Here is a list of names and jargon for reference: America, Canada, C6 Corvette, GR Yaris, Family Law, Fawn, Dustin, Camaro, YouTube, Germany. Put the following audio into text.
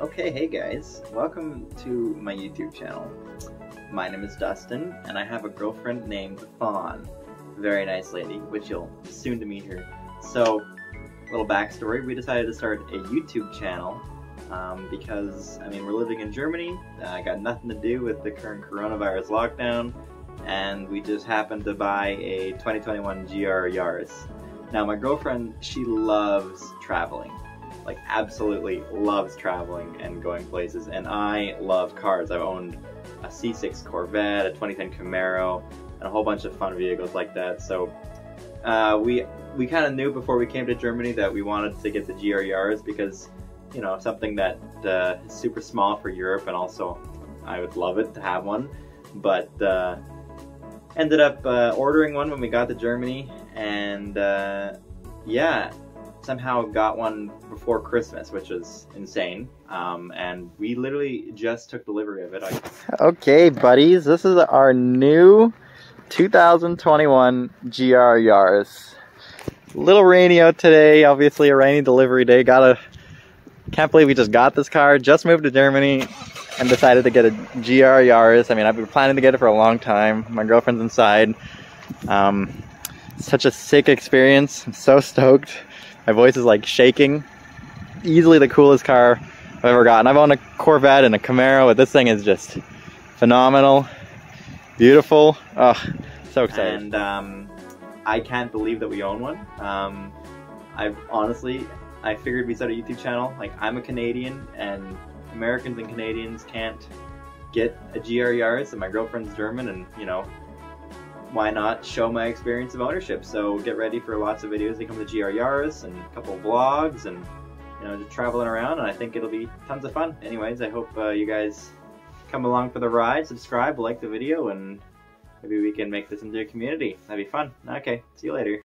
Okay, hey guys, welcome to my YouTube channel. My name is Dustin, and I have a girlfriend named Fawn. Very nice lady, which you'll soon to meet her. So, little backstory, we decided to start a YouTube channel because, I mean, we're living in Germany, I got nothing to do with the current coronavirus lockdown, and we just happened to buy a 2021 GR Yaris. Now, my girlfriend, she loves traveling. Like, absolutely loves traveling and going places, and I love cars. I've owned a C6 Corvette, a 2010 Camaro, and a whole bunch of fun vehicles like that. So we kind of knew before we came to Germany that we wanted to get the GR Yaris because, you know, something that is super small for Europe, and also I would love it to have one. But ended up ordering one when we got to Germany, and yeah. Somehow got one before Christmas, which is insane, and we literally just took delivery of it. Okay, buddies, this is our new 2021 GR Yaris. Little rainy out today, obviously a rainy delivery day. Can't believe we just got this car, just moved to Germany, and decided to get a GR Yaris. I mean, I've been planning to get it for a long time. My girlfriend's inside. Such a sick experience. I'm so stoked. My voice is like shaking. Easily the coolest car I've ever gotten. I've owned a Corvette and a Camaro, but this thing is just phenomenal, beautiful. Oh, so excited. And I can't believe that we own one. I figured we started a YouTube channel. Like, I'm a Canadian, and Americans and Canadians can't get a GR Yaris, and my girlfriend's German, and, you know, why not show my experience of ownership? So get ready for lots of videos that come to GR Yaris and a couple of vlogs, and, you know, just traveling around, and I think it'll be tons of fun. Anyways, I hope you guys come along for the ride, subscribe, like the video, and maybe we can make this into a community. That'd be fun. Okay, see you later.